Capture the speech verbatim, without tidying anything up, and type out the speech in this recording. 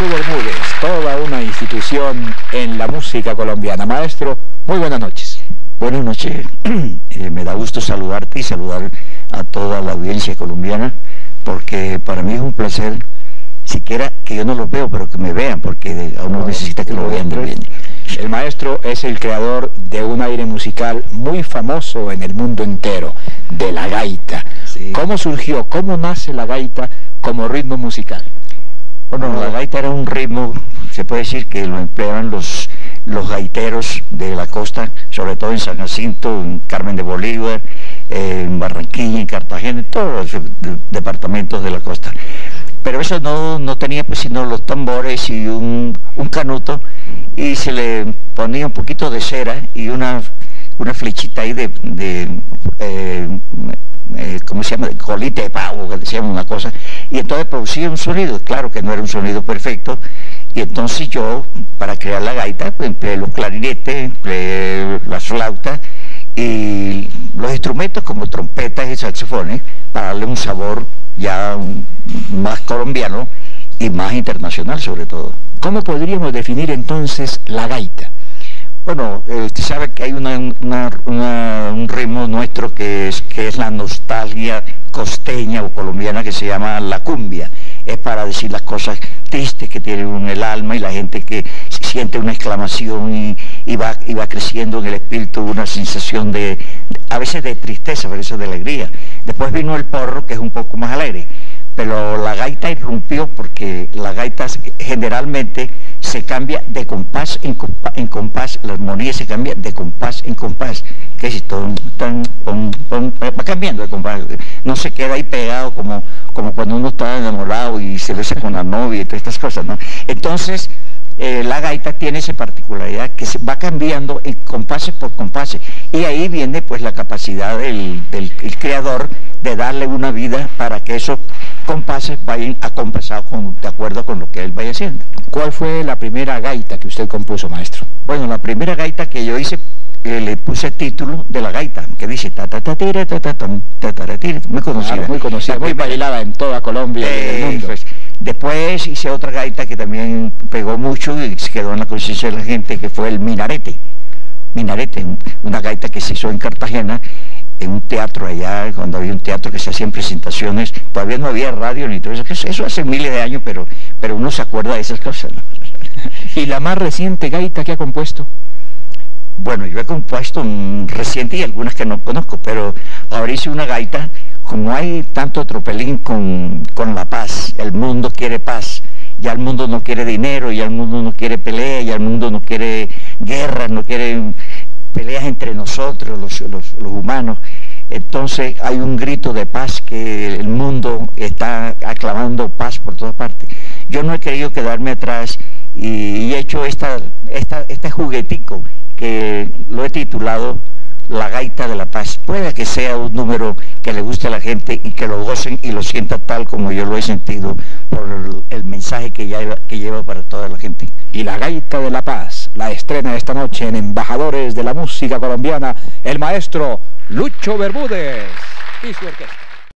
Lucho Bermúdez, toda una institución en la música colombiana. Maestro, muy buenas noches. Buenas noches, eh, me da gusto saludarte y saludar a toda la audiencia colombiana, porque para mí es un placer, siquiera que yo no los veo, pero que me vean, porque a uno necesita que lo vean también. El maestro es el creador de un aire musical muy famoso en el mundo entero, de la gaita. Sí. ¿Cómo surgió, cómo nace la gaita como ritmo musical? Bueno, la gaita era un ritmo, se puede decir que lo empleaban los, los gaiteros de la costa, sobre todo en San Jacinto, en Carmen de Bolívar, en Barranquilla, en Cartagena, en todos los departamentos de la costa. Pero eso no, no tenía pues sino los tambores y un, un canuto, y se le ponía un poquito de cera y una, una flechita ahí de, de eh, eh, ¿cómo se llama?, de colita de pavo, que decían una cosa, y entonces producía un sonido, claro que no era un sonido perfecto, y entonces yo, para crear la gaita, pues empleé los clarinetes, empleé las flautas y los instrumentos como trompetas y saxofones, para darle un sabor ya más colombiano y más internacional sobre todo. ¿Cómo podríamos definir entonces la gaita? Bueno, eh, usted sabe que hay una, una, una, un ritmo nuestro que es, que es la nostalgia costeña o colombiana, que se llama la cumbia. Es para decir las cosas tristes que tiene uno en el alma, y la gente que siente una exclamación y, y, va, y va creciendo en el espíritu una sensación de, a veces de tristeza, a veces de alegría. Después vino el porro, que es un poco más alegre, pero la gaita irrumpió, porque la gaita generalmente se cambia de compás en compás, en compás, la armonía se cambia de compás en compás, que es ton, ton, ton, ton, va cambiando de compás, no se queda ahí pegado como, como cuando uno está enamorado y se besa con la novia y todas estas cosas, ¿no? Entonces, eh, la gaita tiene esa particularidad, que se va cambiando en compases por compases, y ahí viene pues la capacidad del, del el creador de darle una vida para que esos compases vayan acompasados con, de acuerdo con lo que él vaya haciendo. ¿Cuál fue la primera gaita que usted compuso, maestro? Bueno, la primera gaita que yo hice, eh, le puse título de la gaita, que dice ta ta ta tira ta ta tam, ta ta tira, muy conocida. Claro, muy conocida, muy bailada en toda Colombia y eh, en el mundo. Pues, después hice otra gaita que también pegó mucho y se quedó en la conciencia de la gente, que fue el Minarete. Minarete, una gaita que se hizo en Cartagena, en un teatro allá, cuando había un teatro que se hacían presentaciones, todavía no había radio ni todo eso, eso hace miles de años, pero, pero uno se acuerda de esas cosas, ¿no? ¿Y la más reciente gaita que ha compuesto? Bueno, yo he compuesto un reciente y algunas que no conozco, pero ahora hice una gaita, como hay tanto tropelín con, con la paz, el mundo quiere paz, ya el mundo no quiere dinero, ya el mundo no quiere pelea, ya el mundo no quiere guerra, no quiere peleas entre nosotros, los, los, los humanos. Entonces hay un grito de paz, que el mundo está aclamando paz por todas partes. Yo no he querido quedarme atrás y, y he hecho esta, esta, este juguetico, que lo he titulado La Gaita de la Paz. Puede que sea un número que le guste a la gente y que lo gocen y lo sienta tal como yo lo he sentido, por el mensaje que lleva, que lleva para toda la gente. Y La Gaita de la Paz la estrena esta noche en Embajadores de la Música Colombiana el maestro Lucho Bermúdez y su orquesta.